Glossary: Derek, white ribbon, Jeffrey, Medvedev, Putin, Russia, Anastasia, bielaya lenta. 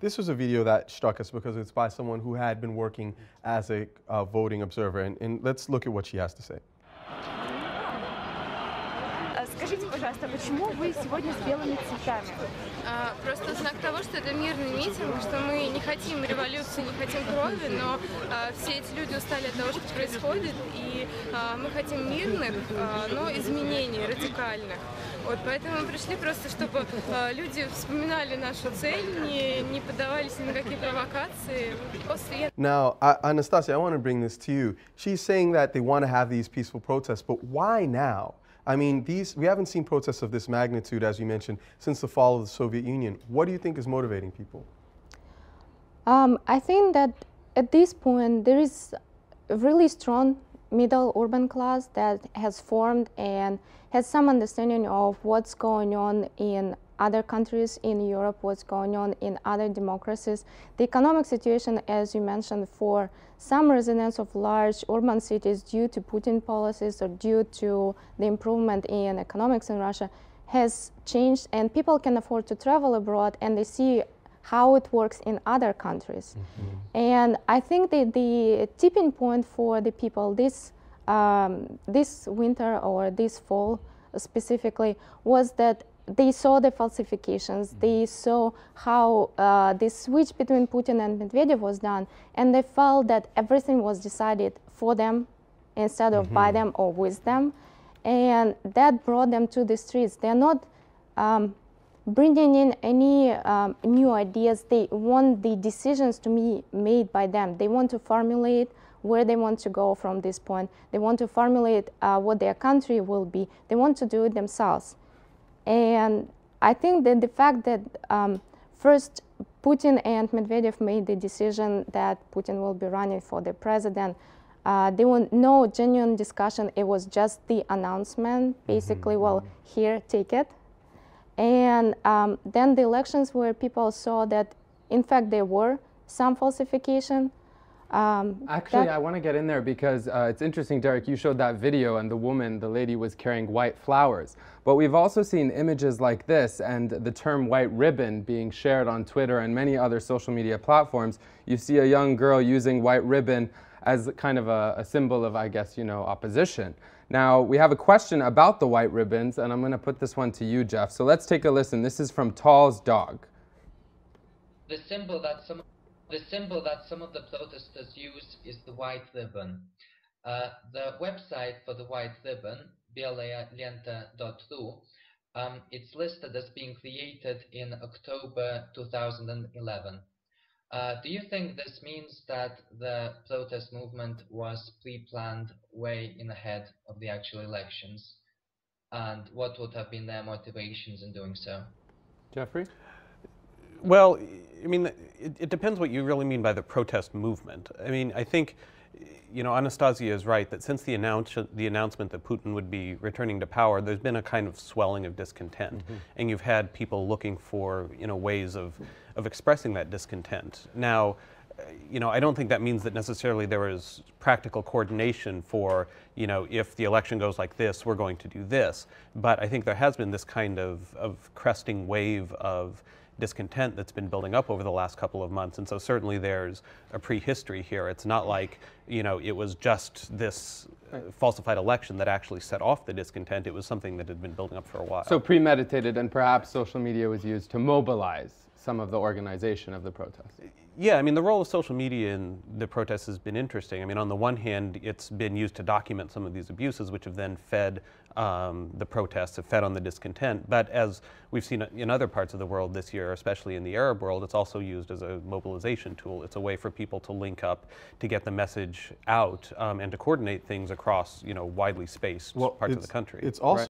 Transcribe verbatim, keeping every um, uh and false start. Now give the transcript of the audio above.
This was a video that struck us because it's by someone who had been working as a uh, voting observer, and, and let's look at what she has to say. Скажите, пожалуйста, почему вы сегодня с белыми цветами? Просто знак того, что это мирный митинг, что мы не хотим революции, не хотим крови, но все эти люди устали от того, что происходит, и мы хотим мирных, но изменений радикальных. Вот, поэтому мы пришли просто, чтобы люди вспоминали нашу цель, не, не поддавались ни на какие провокации. После... Now, Anastasia, I want to bring this to you. She's saying that they want to have these peaceful protests, but why now? I mean, these, we haven't seen protests of this magnitude, as you mentioned, since the fall of the Soviet Union. What do you think is motivating people? Um, I think that at this point, there is a really strong middle urban class that has formed and has some understanding of what's going on in other countries in Europe, what's going on in other democracies. The economic situation, as you mentioned, for some residents of large urban cities due to Putin policies or due to the improvement in economics in Russia has changed, and people can afford to travel abroad and they see how it works in other countries. Mm-hmm. And I think that the tipping point for the people this, um, this winter or this fall specifically was that they saw the falsifications, they saw how uh, the switch between Putin and Medvedev was done, and they felt that everything was decided for them instead of mm-hmm. by them or with them, and that brought them to the streets. They're not um, bringing in any um, new ideas. They want the decisions to be made by them. They want to formulate where they want to go from this point. They want to formulate uh, what their country will be. They want to do it themselves. And I think that the fact that um, first Putin and Medvedev made the decision that Putin will be running for the president, uh, there was no genuine discussion. It was just the announcement, basically, mm-hmm. well, here, take it. And um, then the elections where people saw that, in fact, there were some falsification. Um, Actually, I want to get in there because uh, it's interesting, Derek, you showed that video and the woman, the lady, was carrying white flowers. But we've also seen images like this and the term white ribbon being shared on Twitter and many other social media platforms. You see a young girl using white ribbon as kind of a, a symbol of, I guess, you know, opposition. Now, we have a question about the white ribbons, and I'm going to put this one to you, Jeff. So let's take a listen. This is from Tall's Dog. The symbol that some... The symbol that some of the protesters use is the white ribbon. Uh, the website for the white ribbon, bielaya lenta dot r u, um, it's listed as being created in October two thousand eleven. Uh, do you think this means that the protest movement was pre-planned way in ahead of the actual elections? And what would have been their motivations in doing so? Jeffrey? Well, I mean, it, it depends what you really mean by the protest movement. I mean, I think, you know, Anastasia is right that since the, announce the announcement that Putin would be returning to power, there's been a kind of swelling of discontent. Mm-hmm. And you've had people looking for, you know, ways of, of expressing that discontent. Now, you know, I don't think that means that necessarily there is practical coordination for, you know, if the election goes like this, we're going to do this. But I think there has been this kind of, of cresting wave of discontent that's been building up over the last couple of months, and so certainly there's a prehistory here. It's not like, you know, it was just this uh, falsified election that actually set off the discontent. It was something that had been building up for a while. So premeditated, and perhaps social media was used to mobilize some of the organization of the protests. Yeah, I mean, the role of social media in the protests has been interesting. I mean, on the one hand, it's been used to document some of these abuses, which have then fed um, the protests, have fed on the discontent. But as we've seen in other parts of the world this year, especially in the Arab world, it's also used as a mobilization tool. It's a way for people to link up, to get the message out, um, and to coordinate things across, you know, widely spaced well, parts of the country. It's also